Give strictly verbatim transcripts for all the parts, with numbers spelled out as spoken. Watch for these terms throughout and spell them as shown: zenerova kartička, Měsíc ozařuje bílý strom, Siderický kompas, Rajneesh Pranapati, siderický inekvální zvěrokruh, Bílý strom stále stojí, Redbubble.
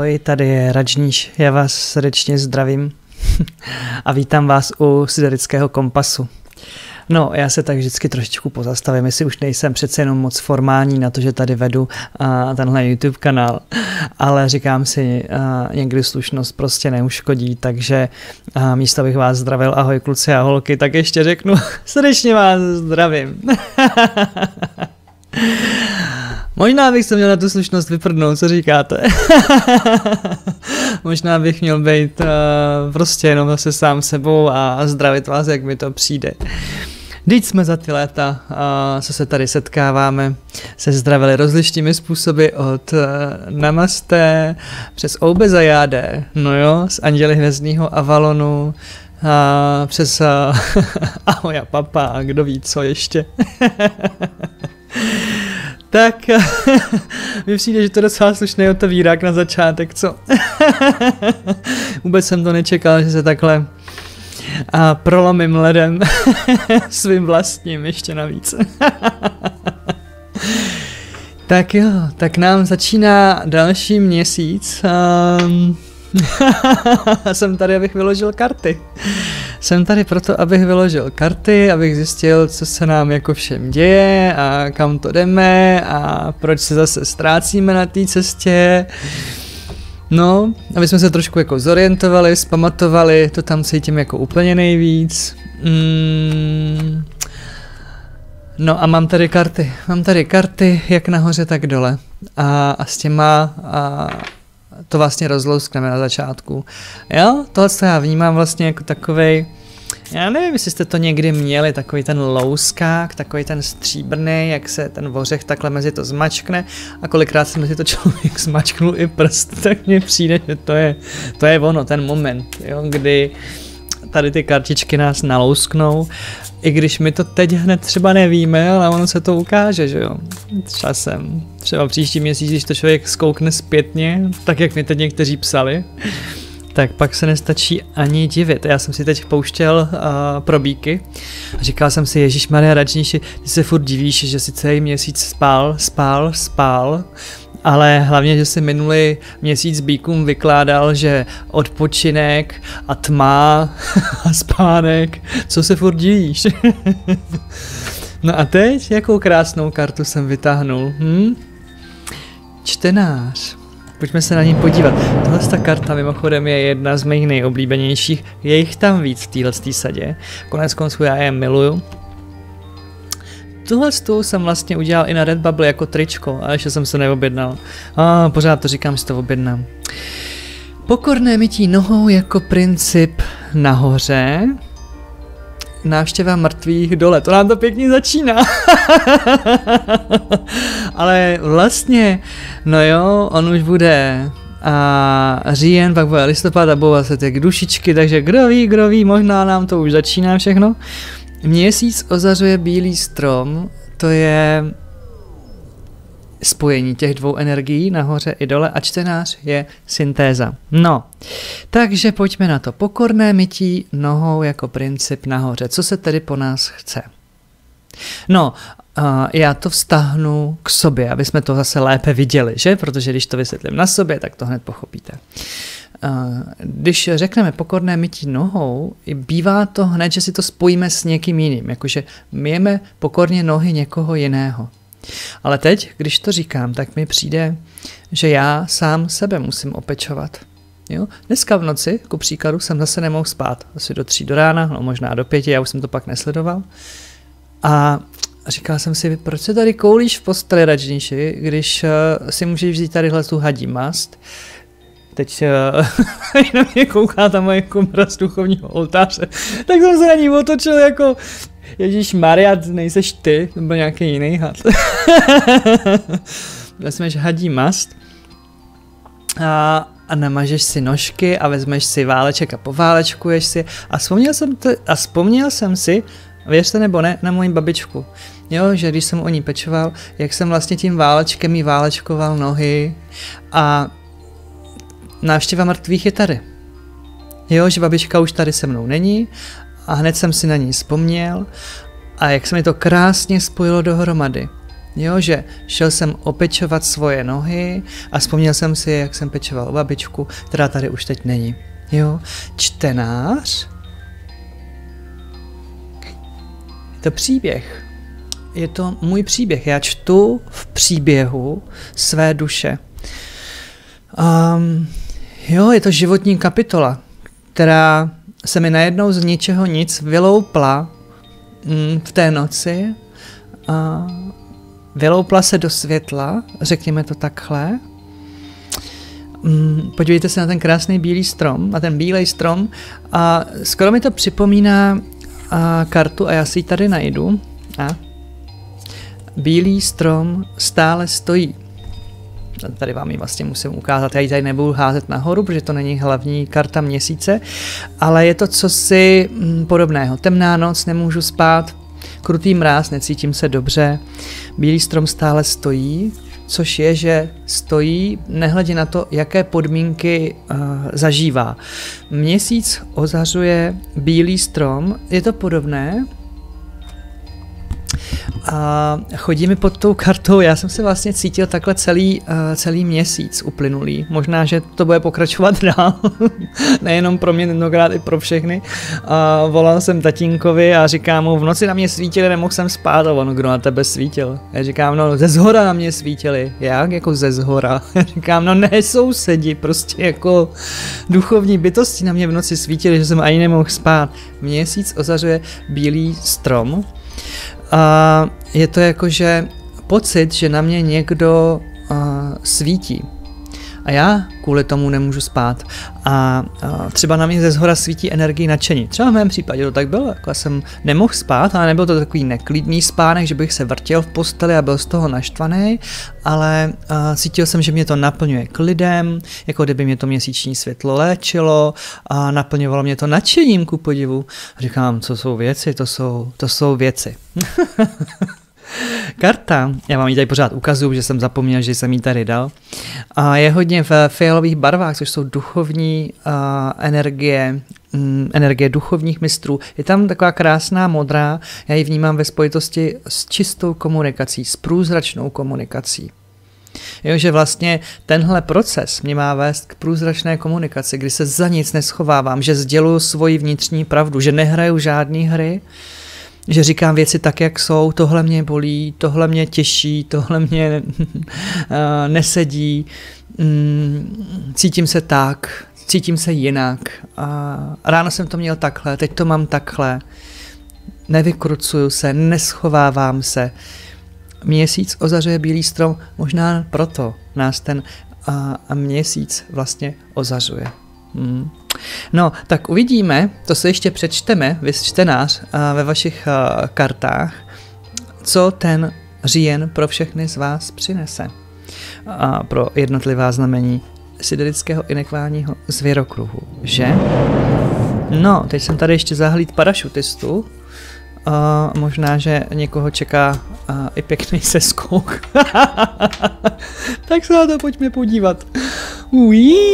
Ahoj, tady je Rajneesh, já vás srdečně zdravím a vítám vás u Siderického kompasu. No, já se tak vždycky trošičku pozastavím, jestli už nejsem přece jenom moc formální na to, že tady vedu uh, tenhle YouTube kanál, ale říkám si, uh, někdy slušnost prostě neuškodí, takže uh, místo abych vás zdravil, ahoj kluci a holky, tak ještě řeknu, srdečně vás zdravím. Možná bych se měl na tu slušnost vyprdnout, co říkáte? Možná bych měl být uh, prostě jenom zase sám sebou a zdravit vás, jak mi to přijde. Vždyť jsme za ty léta, uh, co se tady setkáváme, se zdravili rozličnými způsoby od uh, namaste přes oube za jáde, no jo, z Anděli hvězdního Avalonu, uh, přes uh, ahoj a papa a kdo ví co ještě. Tak, mi přijde, že to je docela slušný otevírák na začátek, co? Vůbec jsem to nečekal, že se takhle a prolomím ledem svým vlastním ještě navíc. Tak jo, tak nám začíná další měsíc. Um, jsem tady, abych vyložil karty. Jsem tady proto, abych vyložil karty, abych zjistil, co se nám jako všem děje a kam to jdeme a proč se zase ztrácíme na té cestě. No, aby jsme se trošku jako zorientovali, zpamatovali, to tam cítím jako úplně nejvíc. Mm. No a mám tady karty, mám tady karty, jak nahoře, tak dole. A, a s těma... A, to vlastně rozlouskneme na začátku. Jo, tohle já vnímám vlastně jako takovej, já nevím, jestli jste to někdy měli, takový ten louskák, takový ten stříbrný, jak se ten vořech takhle mezi to zmačkne a kolikrát se mezi to člověk zmačknul i prst, tak mně přijde, že to je, to je ono, ten moment, jo, kdy tady ty kartičky nás nalousknou, i když my to teď hned třeba nevíme, ale ono se to ukáže, že jo, časem. Třeba příští měsíc, když to člověk zkoukne zpětně, tak jak mi teď někteří psali, tak pak se nestačí ani divit. Já jsem si teď pouštěl uh, probíky a říkal jsem si, ježišmarja Rajneeshi, ty se furt divíš, že si celý měsíc spál, spál, spál, ale hlavně, že si minulý měsíc bíkům vykládal, že odpočinek a tma a spánek, co se furt díš? No a teď, jakou krásnou kartu jsem vytáhnul? Hm? Čtenář. Pojďme se na ní podívat. Tahleta karta mimochodem je jedna z mých nejoblíbenějších. Je jich tam víc v této sadě. Konec konců já je miluju. Tuhle stůl jsem vlastně udělal i na Redbubble jako tričko, ale ještě jsem se neobjednal. A pořád to říkám, že to objednám. Pokorné mytí nohou jako princip nahoře. Návštěva mrtvých dole. To nám to pěkně začíná. Ale vlastně, no jo, on už bude a říjen, pak bude listopad a budou se ty dušičky, takže kdo ví, kdo ví, možná nám to už začíná všechno. Měsíc ozařuje bílý strom, to je spojení těch dvou energií nahoře i dole a čtenář je syntéza. No, takže pojďme na to. Pokorné mytí nohou jako princip nahoře. Co se tedy po nás chce? No, já to vztahnu k sobě, aby jsme to zase lépe viděli, že? Protože když to vysvětlím na sobě, tak to hned pochopíte. Když řekneme pokorné mytí nohou, bývá to hned, že si to spojíme s někým jiným, jakože myjeme pokorně nohy někoho jiného. Ale teď, když to říkám, tak mi přijde, že já sám sebe musím opečovat. Jo? Dneska v noci, ku příkladu, jsem zase nemohl spát, asi do tří do rána, no možná do pěti, já už jsem to pak nesledoval. A říkal jsem si, proč se tady koulíš v posteli, Rajneeshi, když si můžeš vzít tadyhle tu hadí mast. Teď uh, na mě kouká ta moje komora z duchovního oltáře, tak jsem se na ní otočil jako ježišmarja, nejseš ty, to byl nějaký jiný had. Vezmeš hadí mast a, a namažeš si nožky a vezmeš si váleček a poválečkuješ si a vzpomněl jsem, a vzpomněl jsem si, věřte nebo ne, na moji babičku. Jo, že když jsem o ní pečoval, jak jsem vlastně tím válečkem jí válečkoval nohy a návštěva mrtvých je tady. Jo, že babička už tady se mnou není a hned jsem si na ní vzpomněl a jak se mi to krásně spojilo dohromady. Jo, že šel jsem opečovat svoje nohy a vzpomněl jsem si, jak jsem pečoval o babičku, která tady už teď není. Jo, čtenář. Je to příběh. Je to můj příběh. Já čtu v příběhu své duše. Um, jo, je to životní kapitola, která se mi najednou z ničeho nic vyloupla mm, v té noci. A vyloupla se do světla, řekněme to takhle. Mm, podívejte se na ten krásný bílý strom, na ten bílej strom. A skoro mi to připomíná a, kartu, a já si ji tady najdu. A Bílý strom stále stojí. Tady vám ji vlastně musím ukázat. Já ji tady nebudu házet nahoru, protože to není hlavní karta měsíce, ale je to cosi podobného. Temná noc, nemůžu spát, krutý mráz, necítím se dobře. Bílý strom stále stojí, což je, že stojí nehledě na to, jaké podmínky uh, zažívá. Měsíc ozařuje bílý strom, je to podobné. A chodí mi pod tou kartou, já jsem se vlastně cítil takhle celý, celý měsíc uplynulý. Možná, že to bude pokračovat dál, nejenom pro mě, tentokrát i pro všechny. A volal jsem tatínkovi a říkám mu, v noci na mě svítili, nemohl jsem spát, a on, kdo na tebe svítil? Já říkám, no ze zhora na mě svítili. Jak? Jako ze zhora. Já říkám, no ne, sousedi, prostě jako duchovní bytosti na mě v noci svítili, že jsem ani nemohl spát. Měsíc ozařuje bílý strom. A je to jakože pocit, že na mě někdo uh, svítí a já kvůli tomu nemůžu spát a uh, třeba na mě ze zhora svítí energii nadšení. Třeba v mém případě to tak bylo, jako já jsem nemohl spát, ale nebyl to takový neklidný spánek, že bych se vrtěl v posteli a byl z toho naštvaný, ale uh, cítil jsem, že mě to naplňuje klidem, jako kdyby mě to měsíční světlo léčilo a naplňovalo mě to nadšením ku podivu. A říkám, co jsou věci, to jsou, to jsou věci. Karta, já vám ji tady pořád ukazuju, že jsem zapomněl, že jsem ji tady dal, a je hodně v fialových barvách, což jsou duchovní a, energie, mm, energie duchovních mistrů. Je tam taková krásná modrá, já ji vnímám ve spojitosti s čistou komunikací, s průzračnou komunikací. Jo, že vlastně tenhle proces mě má vést k průzračné komunikaci, kdy se za nic neschovávám, že sděluju svoji vnitřní pravdu, že nehraju žádné hry, že říkám věci tak, jak jsou, tohle mě bolí, tohle mě těší, tohle mě nesedí, cítím se tak, cítím se jinak, ráno jsem to měl takhle, teď to mám takhle, nevykrucuju se, neschovávám se. Měsíc ozařuje bílý strom, možná proto nás ten měsíc vlastně ozařuje. Hmm. No, tak uvidíme, to se ještě přečteme, vy čtenář, ve vašich uh, kartách, co ten říjen pro všechny z vás přinese. Uh, pro jednotlivá znamení siderického inekválního zvěrokruhu, že? No, teď jsem tady ještě zahlíd parašutistu. Uh, možná, že někoho čeká uh, i pěkný seskok. Tak se na to pojďme podívat. Ují!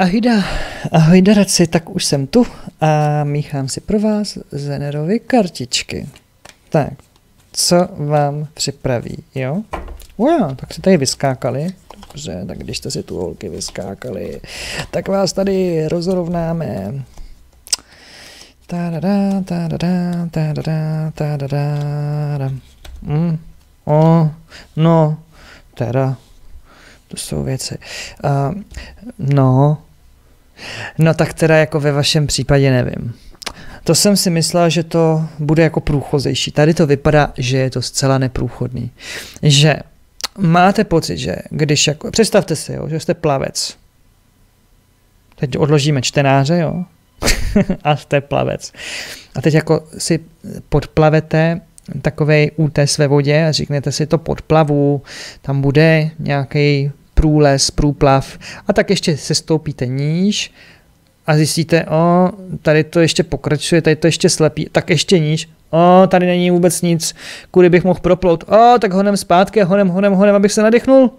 Ahojda, ahoj daraci, tak už jsem tu a míchám si pro vás Zenerovy kartičky. Tak, co vám připraví, jo? Wow, tak si tady vyskákali. Dobře, tak když jste si tu holky vyskákali, tak vás tady rozrovnáme. Tadadá, tadadá, tadadá, tadadá. Mm, o, no, teda, to jsou věci. Uh, no... No tak teda jako ve vašem případě nevím. To jsem si myslela, že to bude jako průchozejší. Tady to vypadá, že je to zcela neprůchodný. Že máte pocit, že když jako... Představte si, jo, že jste plavec. Teď odložíme čtenáře, jo? A jste plavec. A teď jako si podplavete takovej útes ve vodě a řeknete si to podplavu, tam bude nějaký průles, průplav a tak ještě sestoupíte níž a zjistíte, o, tady to ještě pokračuje, tady to ještě slepí, tak ještě níž, o, tady není vůbec nic, kudy bych mohl proplout, o, tak honem zpátky a honem, honem, honem, abych se nadechnul.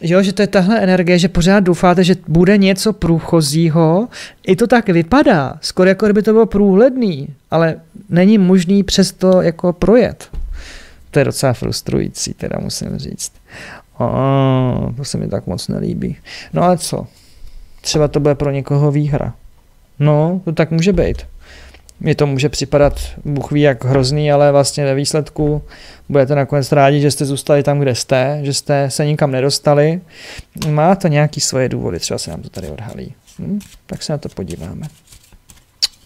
Jo, že to je tahle energie, že pořád doufáte, že bude něco průchozího. I to tak vypadá, skoro jako by to bylo průhledný, ale není možný přesto jako projet. To je docela frustrující, teda musím říct. O, to se mi tak moc nelíbí. No a co? Třeba to bude pro někoho výhra. No, to tak může být. Mně to může připadat, Bůh ví, jak hrozný, ale vlastně ve výsledku budete nakonec rádi, že jste zůstali tam, kde jste, že jste se nikam nedostali. Má to nějaký svoje důvody, třeba se nám to tady odhalí. Hm? Tak se na to podíváme.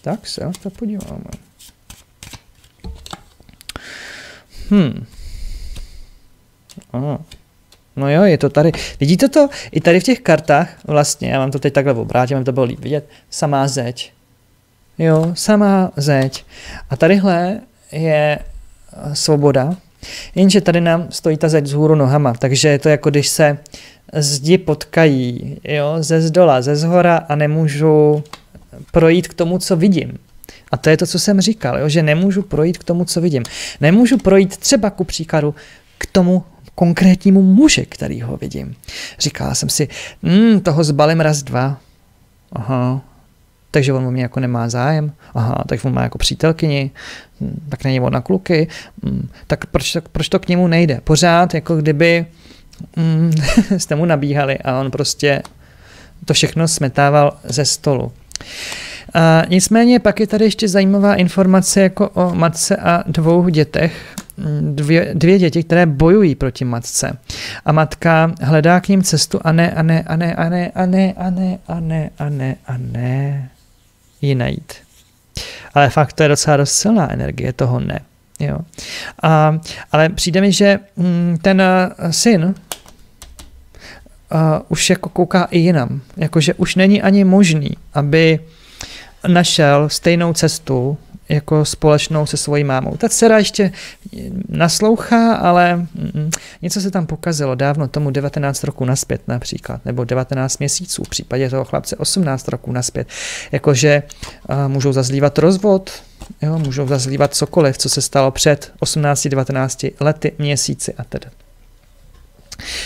Tak se na to podíváme. Hm. Aha. No jo, je to tady. Vidíte to? I tady v těch kartách, vlastně, já vám to teď takhle obrátím, vám to bylo líp vidět, samá zeď. Jo, samá zeď. A tadyhle je svoboda, jenže tady nám stojí ta zeď vzhůru nohama, takže je to jako když se zdi potkají, jo, ze zdola, ze zhora a nemůžu projít k tomu, co vidím. A to je to, co jsem říkal, jo, že nemůžu projít k tomu, co vidím. Nemůžu projít třeba ku příkladu k tomu konkrétnímu muži, který ho vidím. Říkala jsem si, mm, toho zbalím raz, dva. Aha. Takže on o mě jako nemá zájem. Aha, tak on má jako přítelkyni, tak není on na kluky. Tak proč, proč to k němu nejde? Pořád, jako kdyby mm, jste mu nabíhali a on prostě to všechno smetával ze stolu. A nicméně pak je tady ještě zajímavá informace jako o matce a dvou dětech. Dvě, dvě děti, které bojují proti matce. A matka hledá k ním cestu a ne, a ne, a ne, a ne, a ne, a ne, a ne, a ne, a ne, ji najít. Ale fakt to je docela dost silná energie, toho ne. Jo. A, ale přijde mi, že ten syn uh, už jako kouká i jinam. Jakože už není ani možný, aby našel stejnou cestu jako společnou se svojí mámou. Ta dcera ještě naslouchá, ale něco se tam pokazilo dávno, tomu devatenáct roků nazpět například, nebo devatenáct měsíců, v případě toho chlapce osmnáct roků nazpět. Jakože můžou zazlívat rozvod, jo, můžou zazlívat cokoliv, co se stalo před osmnácti, devatenácti lety, měsíci a tedy.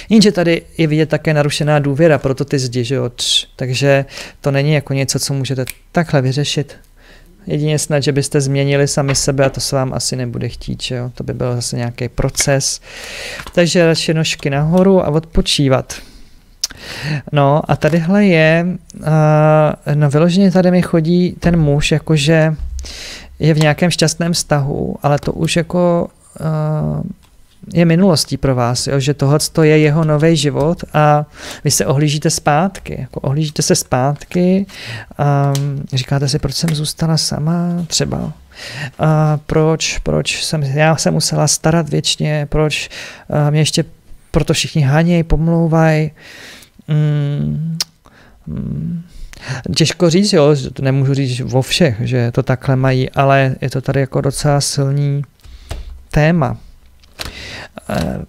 Jenže tady je vidět také narušená důvěra, proto ty zdi, že jo? Takže to není jako něco, co můžete takhle vyřešit. Jedině snad, že byste změnili sami sebe a to se vám asi nebude chtít, že jo? To by byl zase nějaký proces. Takže radši nožky nahoru a odpočívat. No a tadyhle je, no vyloženě tady mi chodí ten muž, jakože je v nějakém šťastném vztahu, ale to už jako je minulostí pro vás, jo? Že tohleto je jeho nový život a vy se ohlížíte zpátky, jako ohlížíte se zpátky a říkáte si, proč jsem zůstala sama třeba, a proč, proč jsem, já se musela starat věčně, proč mě ještě proto všichni haněj, pomlouvají. Mm, mm. Těžko říct, jo? Nemůžu říct o všech, že to takhle mají, ale je to tady jako docela silný téma.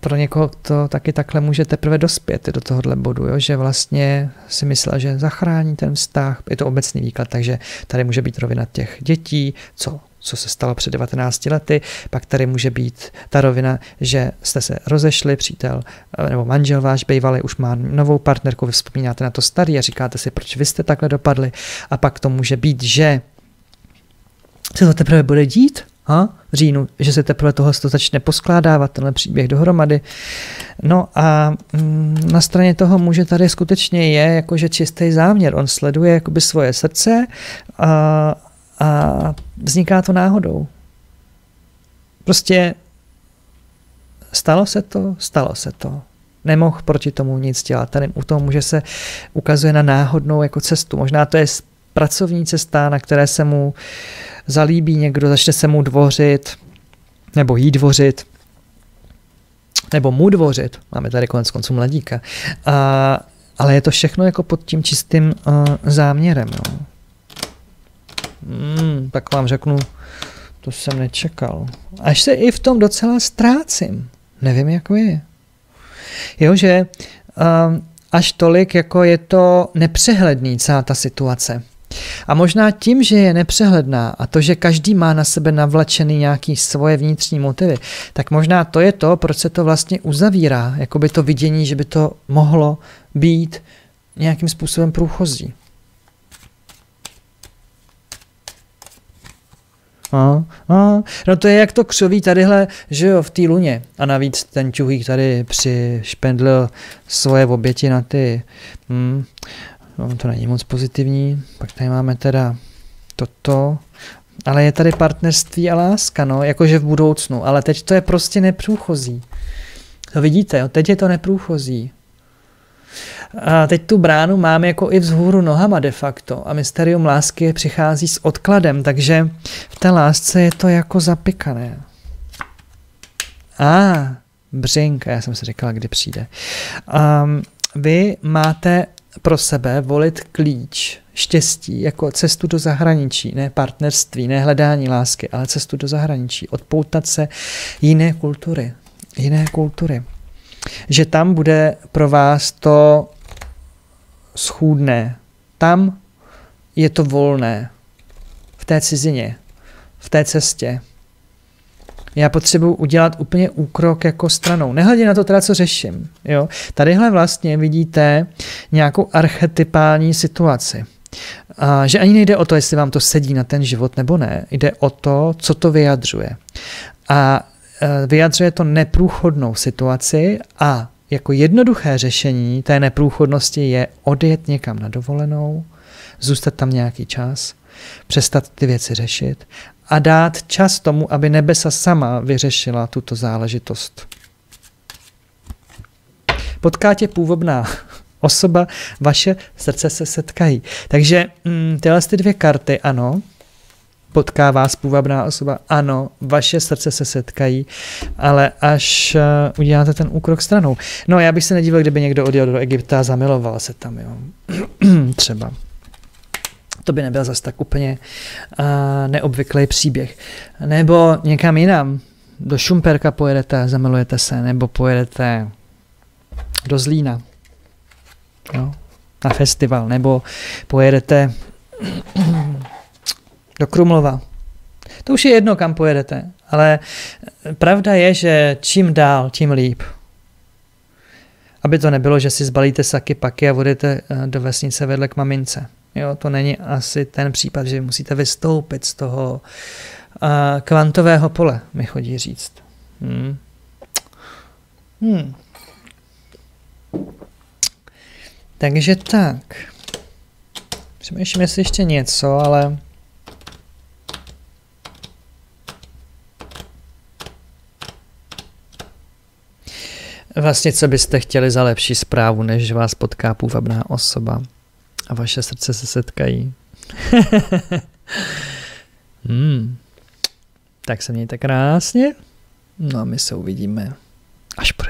Pro někoho to taky takhle může teprve dospět do tohohle bodu, jo? Že vlastně si myslel, že zachrání ten vztah, je to obecný výklad, takže tady může být rovina těch dětí, co, co se stalo před devatenácti lety, pak tady může být ta rovina, že jste se rozešli, přítel nebo manžel váš bývalý už má novou partnerku, vy vzpomínáte na to starý a říkáte si, proč vy jste takhle dopadli, a pak to může být, že se to teprve bude dít, a v říjnu, že se teprve tohle začne poskládávat, tenhle příběh dohromady. No a na straně toho muže tady skutečně je jakože čistý záměr. On sleduje jakoby svoje srdce a, a vzniká to náhodou. Prostě stalo se to, stalo se to. Nemohl proti tomu nic dělat. Tady u toho muže se ukazuje na náhodnou jako cestu. Možná to je pracovní cesta, na které se mu zalíbí někdo, začne se mu dvořit, nebo jí dvořit, nebo mu dvořit. Máme tady konec konců mladíka. A, ale je to všechno jako pod tím čistým uh, záměrem. No. Mm, tak vám řeknu, To jsem nečekal. Až se i v tom docela ztrácím. Nevím, jak vy. Jože, až tolik, jako je to nepřehledný celá ta situace. A možná tím, že je nepřehledná a to, že každý má na sebe navlačený nějaký svoje vnitřní motivy, tak možná to je to, proč se to vlastně uzavírá, jako by to vidění, že by to mohlo být nějakým způsobem průchozí. A, a, no to je jak to křoví tadyhle, že jo, v té luně. A navíc ten čuhýk tady přišpendlil svoje oběti na ty... Hmm. No, to není moc pozitivní. Pak tady máme teda toto. Ale je tady partnerství a láska, no, jakože v budoucnu. Ale teď to je prostě neprůchozí. To vidíte, jo, teď je to neprůchozí. A teď tu bránu máme jako i vzhůru nohama de facto. A mysterium lásky přichází s odkladem, takže v té lásce je to jako zapikané. A, ah, břinka, já jsem si říkala, kdy přijde. Um, vy máte pro sebe volit klíč štěstí jako cestu do zahraničí, ne partnerství, ne hledání lásky, ale cestu do zahraničí, odpoutat se jiné kultury, jiné kultury. Že tam bude pro vás to schůdné, tam je to volné, v té cizině, v té cestě. Já potřebuji udělat úplně úkrok jako stranou. Nehledě na to teda, co řeším. Jo? Tadyhle vlastně vidíte nějakou archetypální situaci. A že ani nejde o to, jestli vám to sedí na ten život nebo ne. Jde o to, co to vyjadřuje. A vyjadřuje to neprůchodnou situaci a jako jednoduché řešení té neprůchodnosti je odjet někam na dovolenou, zůstat tam nějaký čas, přestat ty věci řešit a dát čas tomu, aby nebesa sama vyřešila tuto záležitost. Potká tě původná osoba, vaše srdce se setkají. Takže mm, tyhle ty dvě karty, ano, potká vás půvabná osoba, ano, vaše srdce se setkají, ale až uh, uděláte ten úkrok stranou. No, já bych se nedíval, kdyby někdo odjel do Egypta a zamiloval se tam, jo. Třeba. To by nebyl zas tak úplně uh, neobvyklý příběh. Nebo někam jinam, do Šumperka pojedete, zamilujete se, nebo pojedete do Zlína, no, na festival, nebo pojedete do Krumlova. To už je jedno, kam pojedete, ale pravda je, že čím dál, tím líp. Aby to nebylo, že si zbalíte saky, paky a odjete do vesnice vedle k mamince. Jo, to není asi ten případ, že musíte vystoupit z toho uh, kvantového pole, mi chodí říct. Hmm. Hmm. Takže tak. Přemýšlím, jestli ještě něco, ale... Vlastně, co byste chtěli za lepší zprávu, než vás potká půvabná osoba a vaše srdce se setkají. hmm. Tak se mějte krásně. No a my se uvidíme až po